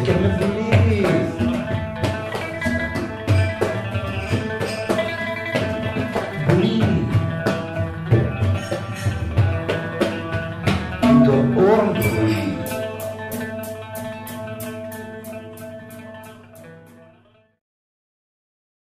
I cannot believe. Believe. The orange.